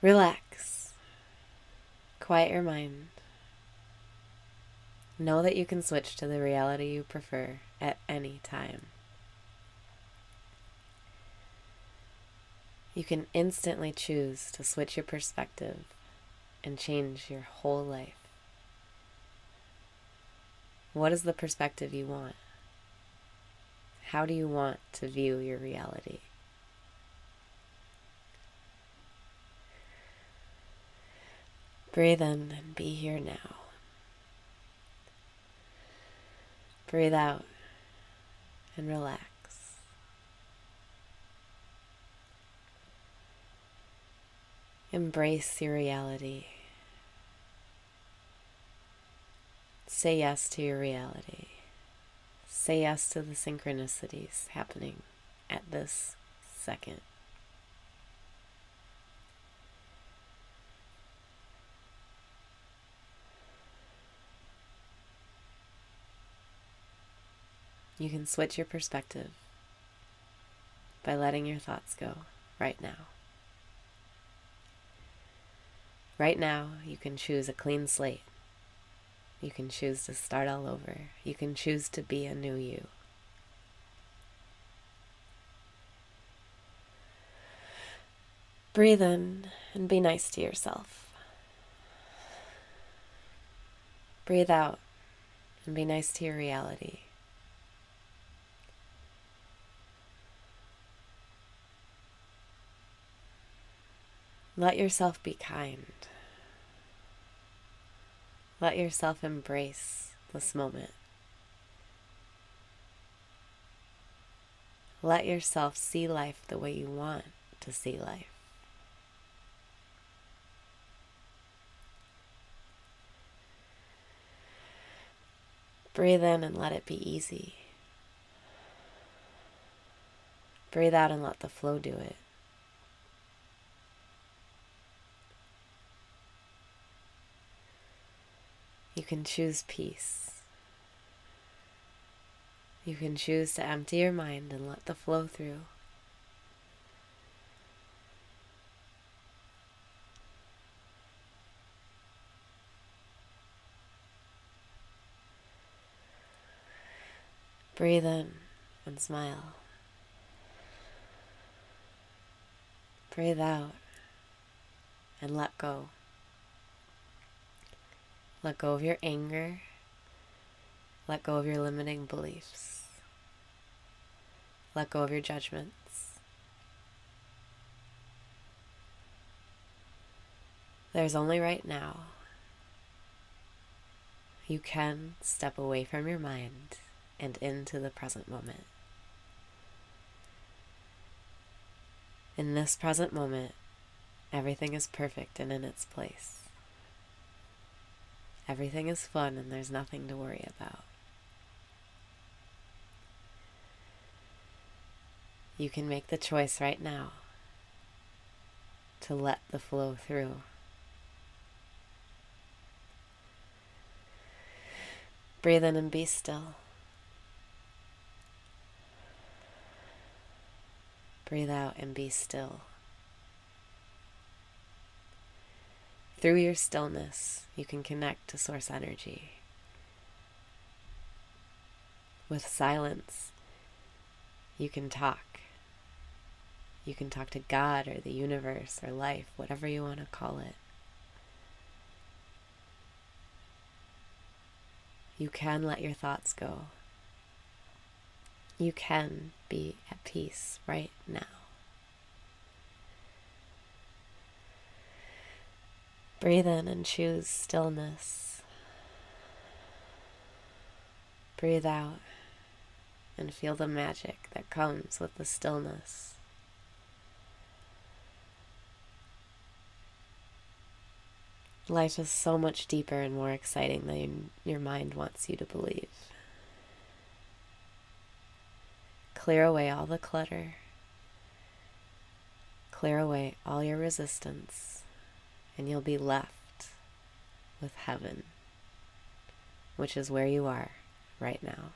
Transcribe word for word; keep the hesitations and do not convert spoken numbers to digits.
Relax. Quiet your mind. Know that you can switch to the reality you prefer at any time. You can instantly choose to switch your perspective and change your whole life. What is the perspective you want? How do you want to view your reality? Breathe in and be here now. Breathe out and relax. Embrace your reality. Say yes to your reality. Say yes to the synchronicities happening at this second. You can switch your perspective by letting your thoughts go right now. Right now, you can choose a clean slate. You can choose to start all over. You can choose to be a new you. Breathe in and be nice to yourself. Breathe out and be nice to your reality. Let yourself be kind. Let yourself embrace this moment. Let yourself see life the way you want to see life. Breathe in and let it be easy. Breathe out and let the flow do it. You can choose peace. You can choose to empty your mind and let the flow through. Breathe in and smile. Breathe out and let go. Let go of your anger. Let go of your limiting beliefs. Let go of your judgments. There's only right now. You can step away from your mind and into the present moment. In this present moment, everything is perfect and in its place. Everything is fun and there's nothing to worry about. You can make the choice right now to let the flow through. Breathe in and be still. Breathe out and be still. Through your stillness, you can connect to source energy. With silence, you can talk. You can talk to God or the universe or life, whatever you want to call it. You can let your thoughts go. You can be at peace right now. Breathe in and choose stillness. Breathe out and feel the magic that comes with the stillness. Life is so much deeper and more exciting than your mind wants you to believe. Clear away all the clutter. Clear away all your resistance, and you'll be left with heaven, which is where you are right now.